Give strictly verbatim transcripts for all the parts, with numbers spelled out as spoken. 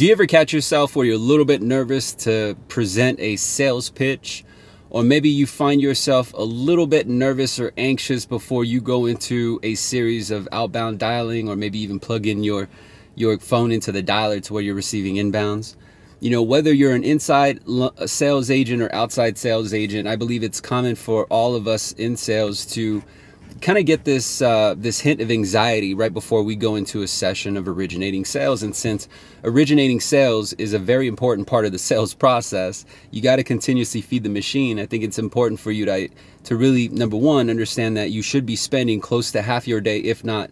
Do you ever catch yourself where you're a little bit nervous to present a sales pitch? Or maybe you find yourself a little bit nervous or anxious before you go into a series of outbound dialing, or maybe even plug in your, your phone into the dialer to where you're receiving inbounds? You know, whether you're an inside sales agent or outside sales agent, I believe it's common for all of us in sales to kind of get this uh, this hint of anxiety right before we go into a session of originating sales. And since originating sales is a very important part of the sales process, you got to continuously feed the machine. I think it's important for you to, to really, number one, understand that you should be spending close to half your day, if not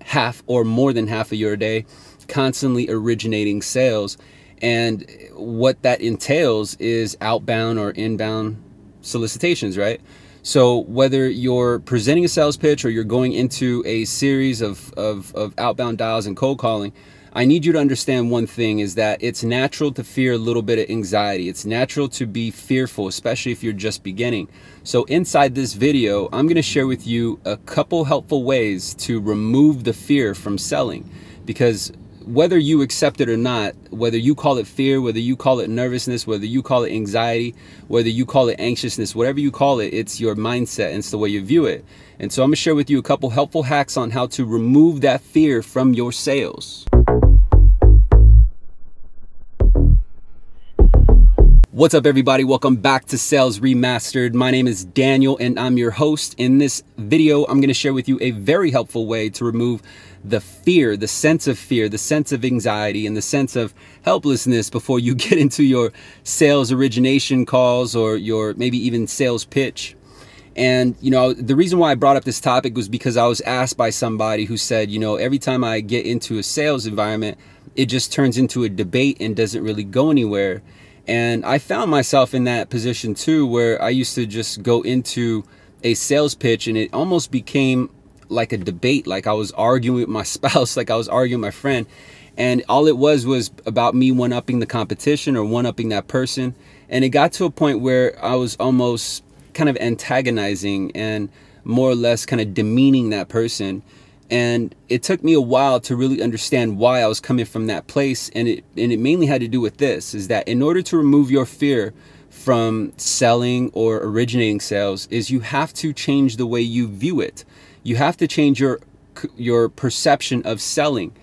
half or more than half of your day, constantly originating sales. And what that entails is outbound or inbound solicitations, right? So whether you're presenting a sales pitch or you're going into a series of, of, of outbound dials and cold calling, I need you to understand one thing is that it's natural to fear a little bit of anxiety. It's natural to be fearful, especially if you're just beginning. So inside this video, I'm going to share with you a couple helpful ways to remove the fear from selling, because whether you accept it or not, whether you call it fear, whether you call it nervousness, whether you call it anxiety, whether you call it anxiousness, whatever you call it, it's your mindset and it's the way you view it. And so I'm gonna share with you a couple helpful hacks on how to remove that fear from your sales. What's up, everybody? Welcome back to Sales Remastered. My name is Daniel and I'm your host. In this video, I'm going to share with you a very helpful way to remove the fear, the sense of fear, the sense of anxiety, and the sense of helplessness before you get into your sales origination calls or your maybe even sales pitch. And, you know, the reason why I brought up this topic was because I was asked by somebody who said, you know, every time I get into a sales environment, it just turns into a debate and doesn't really go anywhere. And I found myself in that position too, where I used to just go into a sales pitch and it almost became like a debate. Like I was arguing with my spouse, like I was arguing with my friend. And all it was was about me one-upping the competition or one-upping that person. And it got to a point where I was almost kind of antagonizing and more or less kind of demeaning that person. And it took me a while to really understand why I was coming from that place. And it, and it mainly had to do with this, is that in order to remove your fear from selling or originating sales is you have to change the way you view it. You have to change your, your perception of selling.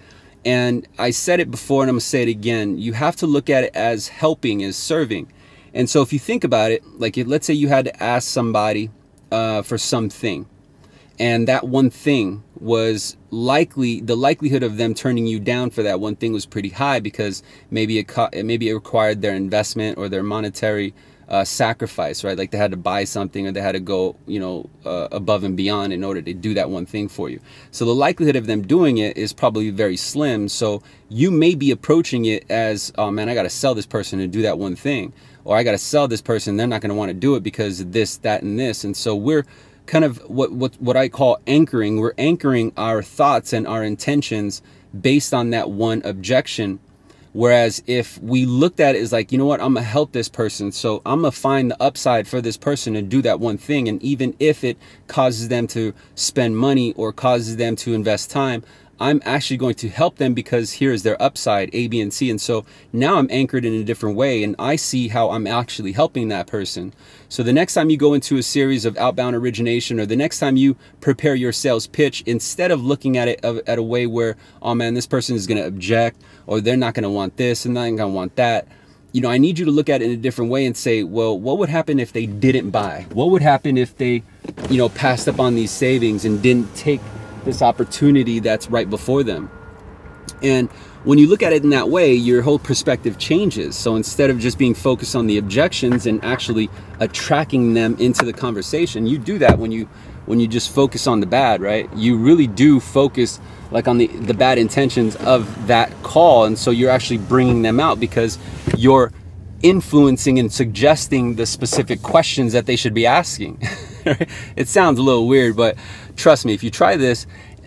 And I said it before and I'm gonna say it again, you have to look at it as helping, as serving. And so if you think about it, like if, let's say you had to ask somebody uh, for something, and that one thing was likely, the likelihood of them turning you down for that one thing was pretty high, because maybe it, co maybe it required their investment or their monetary uh, sacrifice, right? Like they had to buy something or they had to go, you know, uh, above and beyond in order to do that one thing for you. So the likelihood of them doing it is probably very slim. So you may be approaching it as, oh man, I got to sell this person to do that one thing, or I got to sell this person. They're not going to want to do it because this, that, and this. And so we're kind of what, what, what I call anchoring. We're anchoring our thoughts and our intentions based on that one objection. Whereas if we looked at it as like, you know what, I'm gonna help this person. So I'm gonna find the upside for this person and do that one thing. And even if it causes them to spend money or causes them to invest time, I'm actually going to help them because here's their upside, A, B, and C. And so now I'm anchored in a different way and I see how I'm actually helping that person. So the next time you go into a series of outbound origination, or the next time you prepare your sales pitch, instead of looking at it at a way where, oh man, this person is going to object, or they're not going to want this and they're not going to want that. You know, I need you to look at it in a different way and say, well, what would happen if they didn't buy? What would happen if they, you know, passed up on these savings and didn't take this opportunity that's right before them? And when you look at it in that way, your whole perspective changes. So instead of just being focused on the objections and actually attracting them into the conversation, you do that when you when you just focus on the bad, right? You really do focus like on the, the bad intentions of that call. And so you're actually bringing them out because you're influencing and suggesting the specific questions that they should be asking. It sounds a little weird, but trust me, if you try this,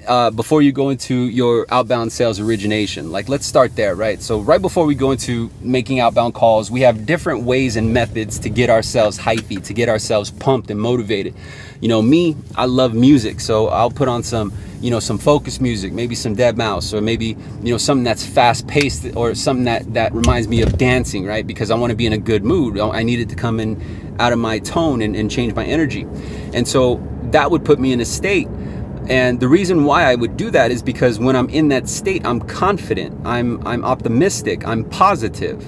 uh, before you go into your outbound sales origination. Like, let's start there, right? So right before we go into making outbound calls, we have different ways and methods to get ourselves hypey, to get ourselves pumped and motivated. You know, me, I love music, so I'll put on some, you know, some focus music, maybe some deadmau five, or maybe, you know, something that's fast-paced or something that, that reminds me of dancing, right? Because I want to be in a good mood. I need it to come in out of my tone and, and change my energy. And so that would put me in a state. And the reason why I would do that is because when I'm in that state, I'm confident, I'm, I'm optimistic, I'm positive.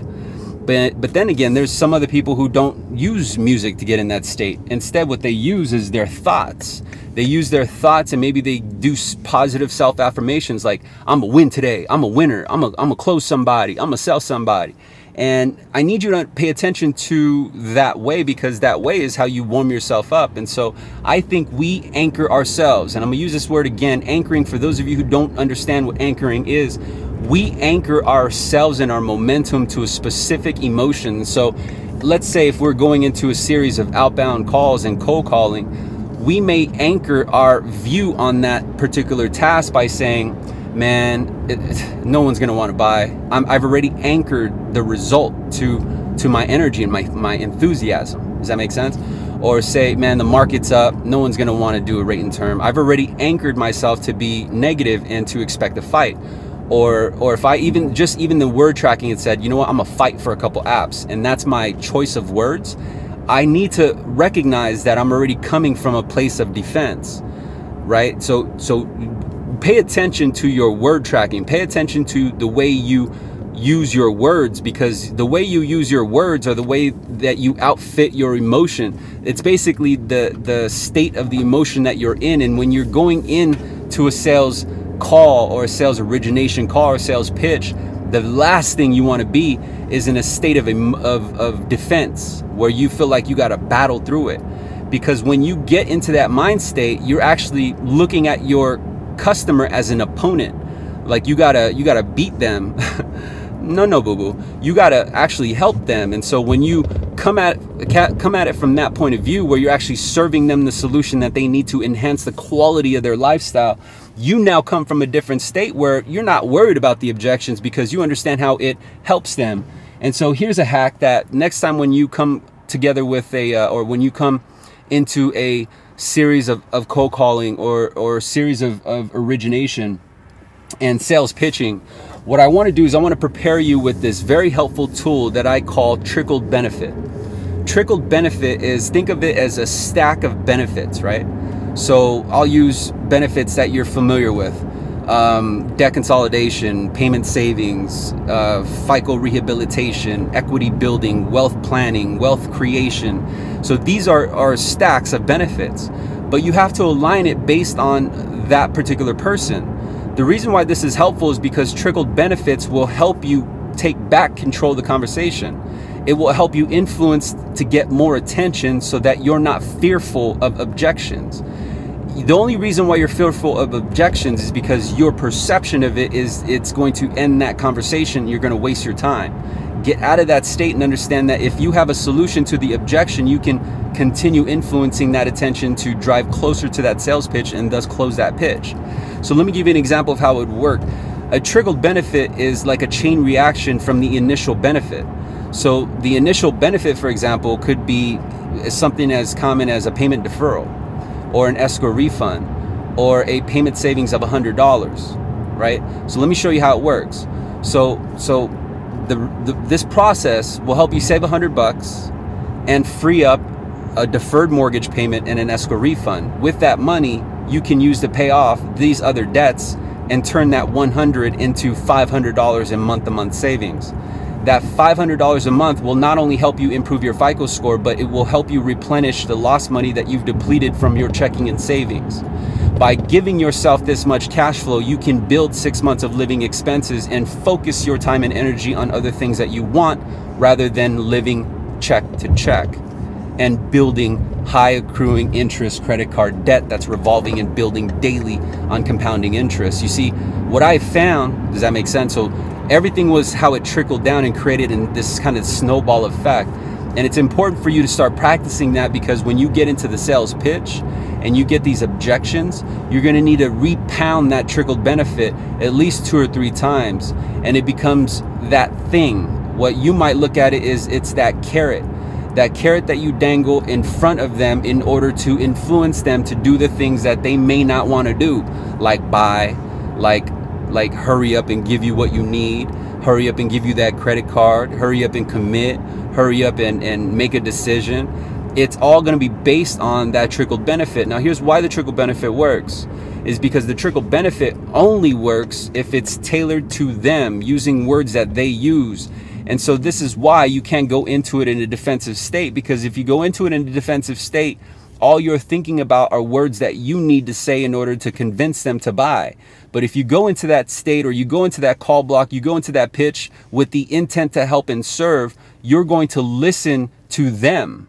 But, but then again, there's some other people who don't use music to get in that state. Instead, what they use is their thoughts. They use their thoughts, and maybe they do positive self-affirmations like, I'm a win today, I'm a winner, I'm a, I'm a close somebody, I'm a sell somebody. And I need you to pay attention to that way, because that way is how you warm yourself up. And so I think we anchor ourselves, and I'm gonna use this word again, anchoring, for those of you who don't understand what anchoring is. We anchor ourselves and our momentum to a specific emotion. So let's say if we're going into a series of outbound calls and cold calling, we may anchor our view on that particular task by saying, man, it, it, no one's gonna wanna buy. I'm, I've already anchored the result to, to my energy and my, my enthusiasm. Does that make sense? Or say, man, the market's up, no one's gonna wanna do a rate and term. I've already anchored myself to be negative and to expect a fight. Or, or if I even, just even the word tracking, it said, you know what, I'm gonna fight for a couple apps, and that's my choice of words. I need to recognize that I'm already coming from a place of defense, right? So, so pay attention to your word tracking, pay attention to the way you use your words, because the way you use your words are the way that you outfit your emotion. It's basically the, the state of the emotion that you're in. And when you're going in to a sales call or a sales origination call or sales pitch, the last thing you want to be is in a state of, of, of defense where you feel like you got to battle through it. Because when you get into that mind state, you're actually looking at your customer as an opponent. Like, you gotta you gotta beat them. No, no, boo-boo. You gotta actually help them. And so when you come at come at it from that point of view, where you're actually serving them the solution that they need to enhance the quality of their lifestyle, you now come from a different state where you're not worried about the objections, because you understand how it helps them. And so here's a hack that next time when you come together with a uh, or when you come into a series of, of cold calling or or series of, of origination and sales pitching, what I want to do is I want to prepare you with this very helpful tool that I call trickled benefit. Trickled benefit is, think of it as a stack of benefits, right? So I'll use benefits that you're familiar with. Um, debt consolidation, payment savings, uh, FICO rehabilitation, equity building, wealth planning, wealth creation. So these are, are stacks of benefits, but you have to align it based on that particular person. The reason why this is helpful is because trickled benefits will help you take back control of the conversation. It will help you influence to get more attention so that you're not fearful of objections. The only reason why you're fearful of objections is because your perception of it is it's going to end that conversation. You're going to waste your time. Get out of that state and understand that if you have a solution to the objection, you can continue influencing that attention to drive closer to that sales pitch and thus close that pitch. So let me give you an example of how it would work. A triggered benefit is like a chain reaction from the initial benefit. So the initial benefit, for example, could be something as common as a payment deferral or an escrow refund or a payment savings of one hundred dollars, right? So let me show you how it works. So, so the, the, this process will help you save one hundred bucks and free up a deferred mortgage payment and an escrow refund. With that money, you can use to pay off these other debts and turn that one hundred into five hundred dollars in month-to-month savings. That five hundred dollars a month will not only help you improve your FICO score, but it will help you replenish the lost money that you've depleted from your checking and savings. By giving yourself this much cash flow, you can build six months of living expenses and focus your time and energy on other things that you want, rather than living check to check and building high accruing interest credit card debt that's revolving and building daily on compounding interest. You see, what I found, does that make sense? So everything was how it trickled down and created in this kind of snowball effect. And it's important for you to start practicing that, because when you get into the sales pitch and you get these objections, you're gonna need to repound that trickled benefit at least two or three times, and it becomes that thing. What you might look at it is it's that carrot, that carrot that you dangle in front of them in order to influence them to do the things that they may not wanna do, like buy, like, like hurry up and give you what you need, hurry up and give you that credit card, hurry up and commit, hurry up and, and make a decision. It's all gonna be based on that trickled benefit. Now here's why the trickled benefit works, is because the trickled benefit only works if it's tailored to them using words that they use. And so this is why you can't go into it in a defensive state, because if you go into it in a defensive state, all you're thinking about are words that you need to say in order to convince them to buy. But if you go into that state, or you go into that call block, you go into that pitch with the intent to help and serve, you're going to listen to them.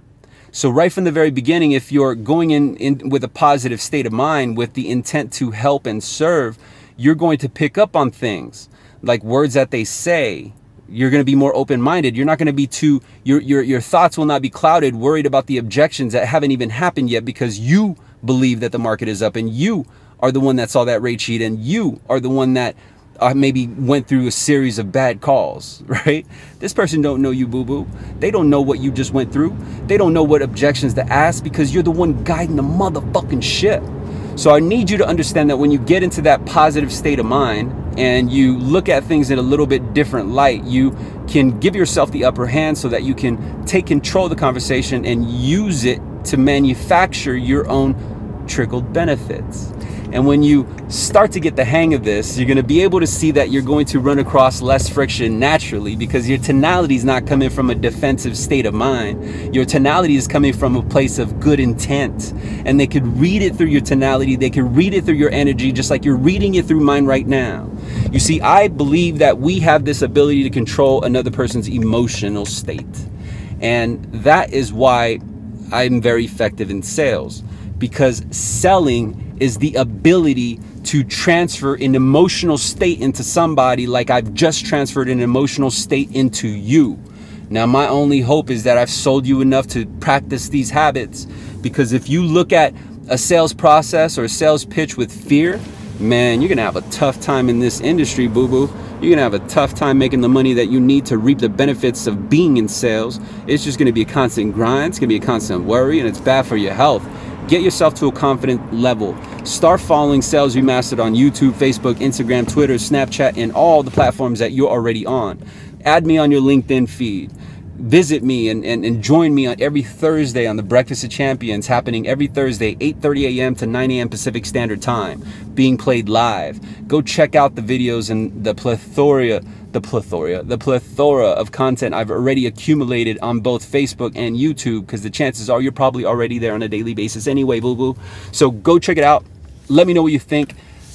So right from the very beginning, if you're going in, in with a positive state of mind, with the intent to help and serve, you're going to pick up on things like words that they say. You're going to be more open-minded. You're not going to be too, your, your, your thoughts will not be clouded, worried about the objections that haven't even happened yet, because you believe that the market is up and you are the one that saw that rate sheet and you are the one that uh, maybe went through a series of bad calls, right? This person don't know you, boo-boo. They don't know what you just went through. They don't know what objections to ask, because you're the one guiding the motherfucking ship. So I need you to understand that when you get into that positive state of mind and you look at things in a little bit different light, you can give yourself the upper hand so that you can take control of the conversation and use it to manufacture your own trickled benefits. And when you start to get the hang of this, you're gonna be able to see that you're going to run across less friction naturally, because your tonality is not coming from a defensive state of mind. Your tonality is coming from a place of good intent. And they could read it through your tonality, they could read it through your energy, just like you're reading it through mine right now. You see, I believe that we have this ability to control another person's emotional state. And that is why I'm very effective in sales, because selling is the ability to transfer an emotional state into somebody, like I've just transferred an emotional state into you. Now, my only hope is that I've sold you enough to practice these habits, because if you look at a sales process or a sales pitch with fear, man, you're gonna have a tough time in this industry, boo-boo. You're gonna have a tough time making the money that you need to reap the benefits of being in sales. It's just gonna be a constant grind, it's gonna be a constant worry, and it's bad for your health. Get yourself to a confident level. Start following Sales Remastered on YouTube, Facebook, Instagram, Twitter, Snapchat, and all the platforms that you're already on. Add me on your LinkedIn feed. Visit me and, and, and join me on every Thursday on the Breakfast of Champions, happening every Thursday, eight thirty a m to nine a m Pacific Standard Time, being played live. Go check out the videos and the plethora, the plethora, the plethora of content I've already accumulated on both Facebook and YouTube, because the chances are you're probably already there on a daily basis anyway, boo-boo. So go check it out. Let me know what you think.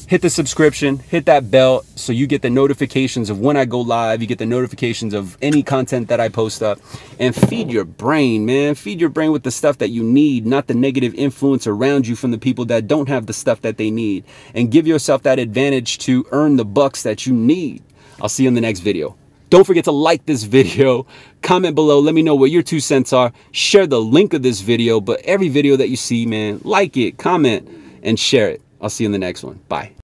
Hit the subscription, hit that bell so you get the notifications of when I go live, you get the notifications of any content that I post up, and feed your brain, man. Feed your brain with the stuff that you need, not the negative influence around you from the people that don't have the stuff that they need, and give yourself that advantage to earn the bucks that you need. I'll see you in the next video. Don't forget to like this video, comment below, let me know what your two cents are, share the link of this video, but every video that you see, man, like it, comment, and share it. I'll see you in the next one. Bye.